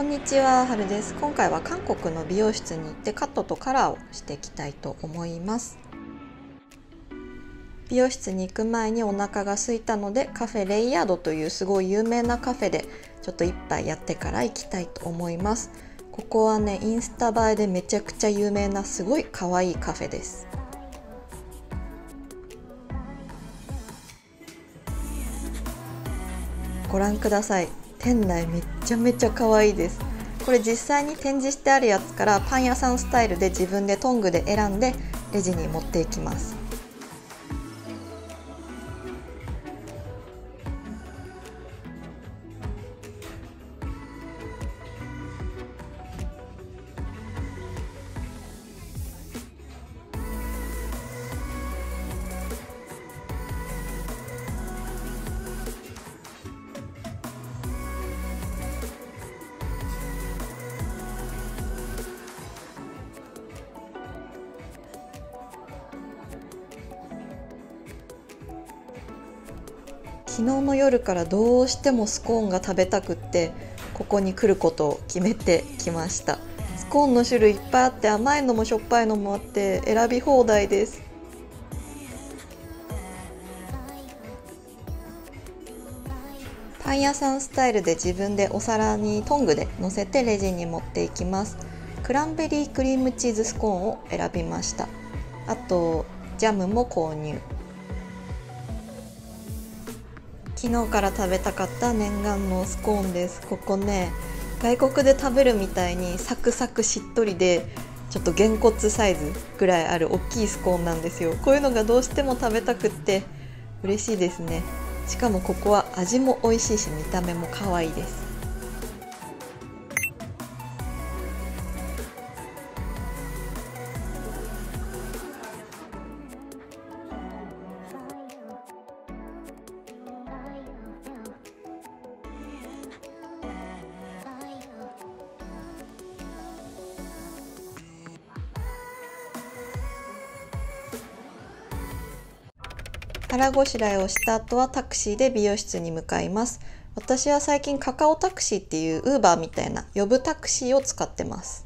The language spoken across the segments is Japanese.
こんにちは、はるです。今回は韓国の美容室に行ってカットとカラーをしていきたいと思います。美容室に行く前にお腹が空いたのでカフェレイヤードというすごい有名なカフェでちょっと一杯やってから行きたいと思います。ここはね、インスタ映えでめちゃくちゃ有名なすごい可愛いカフェです。ご覧ください。店内めっちゃめちゃ可愛いです。これ実際に展示してあるやつからパン屋さんスタイルで自分でトングで選んでレジに持っていきます。昨日の夜からどうしてもスコーンが食べたくってここに来ることを決めてきました。スコーンの種類いっぱいあって甘いのもしょっぱいのもあって選び放題です。パン屋さんスタイルで自分でお皿にトングでのせてレジに持っていきます。クランベリークリームチーズスコーンを選びました。あとジャムも購入。昨日から食べたかった念願のスコーンです。ここね、外国で食べるみたいにサクサクしっとりでちょっとげんこつサイズぐらいある大きいスコーンなんですよ。こういうのがどうしても食べたくって嬉しいですね。しかもここは味も美味しいし見た目も可愛いです。腹ごしらえをした後はタクシーで美容室に向かいます。私は最近カカオタクシーっていうウーバーみたいな呼ぶタクシーを使ってます。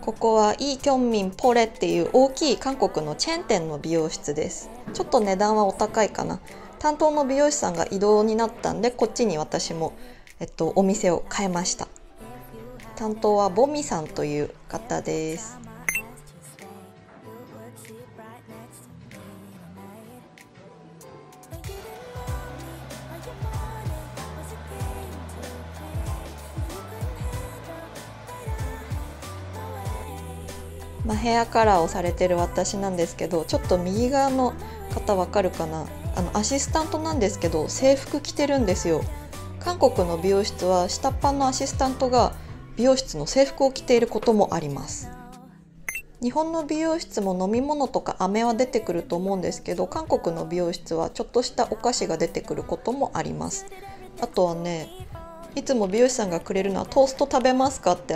ここはイ・キョンミンポレっていう大きい韓国のチェーン店の美容室です。ちょっと値段はお高いかな。担当の美容師さんが異動になったんでこっちに私も、お店を変えました。担当はボミさんという方です。まあ、ヘアカラーをされてる私なんですけど、ちょっと右側の方わかるかな、アシスタントなんですけど制服着てるんですよ。韓国の美容室は下っ端のアシスタントが美容室の制服を着ていることもあります。日本の美容室も飲み物とか飴は出てくると思うんですけど、韓国の美容室はちょっとしたお菓子が出てくることもあります。あとはね、いつも美容師さんがくれるのはトースト食べますかって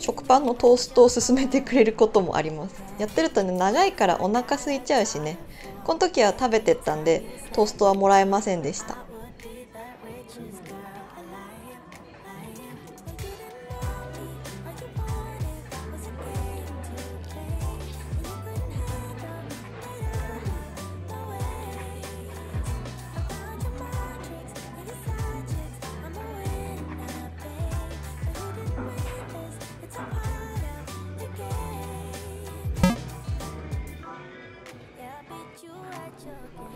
食パンのトーストを勧めてくれることもあります。やってるとね、長いからお腹空いちゃうしね。この時は食べてったんでトーストはもらえませんでした。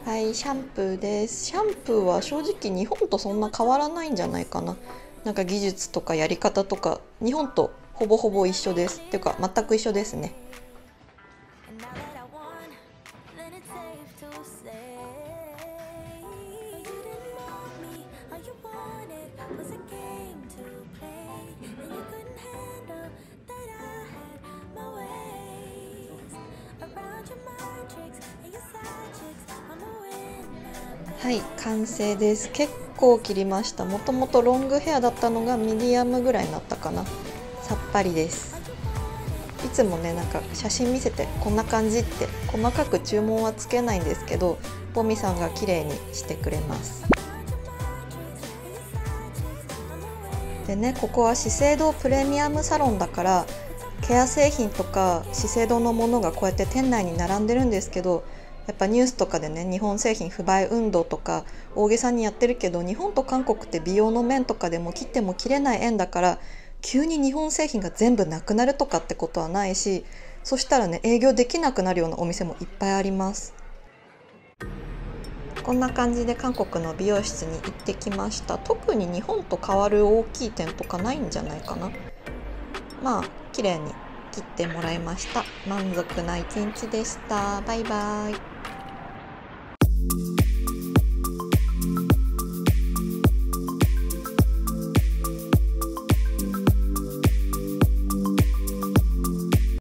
はい、シャンプーです。シャンプーは正直日本とそんな変わらないんじゃないかな。なんか技術とかやり方とか日本とほぼほぼ一緒です。っていうか全く一緒ですね。はい、完成です。結構切りました。もともとロングヘアだったのがミディアムぐらいになったかな。さっぱりです。いつもね、なんか写真見せてこんな感じって細かく注文はつけないんですけど、ぼみさんが綺麗にしてくれます。でね、ここは資生堂プレミアムサロンだからケア製品とか資生堂のものがこうやって店内に並んでるんですけど、やっぱニュースとかでね、日本製品不買運動とか大げさにやってるけど、日本と韓国って美容の面とかでも切っても切れない縁だから、急に日本製品が全部なくなるとかってことはないし、そしたらね、営業できなくなるようなお店もいっぱいあります。こんな感じで韓国の美容室に行ってきました。特に日本と変わる大きい点とかないんじゃないかな。まあ綺麗に切ってもらいました。満足な一日でした。バイバイ。